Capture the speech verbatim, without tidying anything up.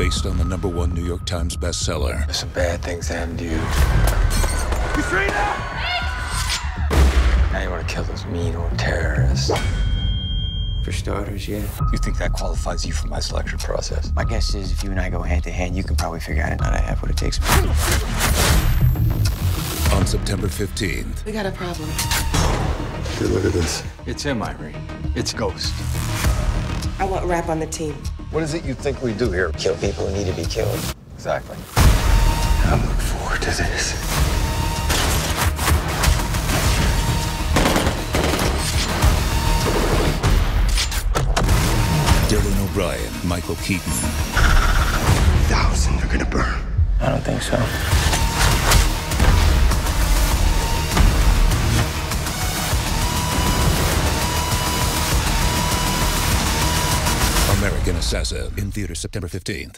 based on the number one New York Times bestseller. There's some bad things happened to you. Katrina! Now you want to kill those mean old terrorists. For starters, yeah. You think that qualifies you for my selection process? My guess is if you and I go hand to hand, you can probably figure out how to have what it takes. On September fifteenth. We got a problem. Hey, look at this. It's him, Irene. It's Ghost. I want Rap on the team. What is it you think we do here? Kill people who need to be killed. Exactly. I'm looking forward to this. Dylan O'Brien, Michael Keaton. A thousand are gonna burn. I don't think so. American Assassin, in theaters September fifteenth.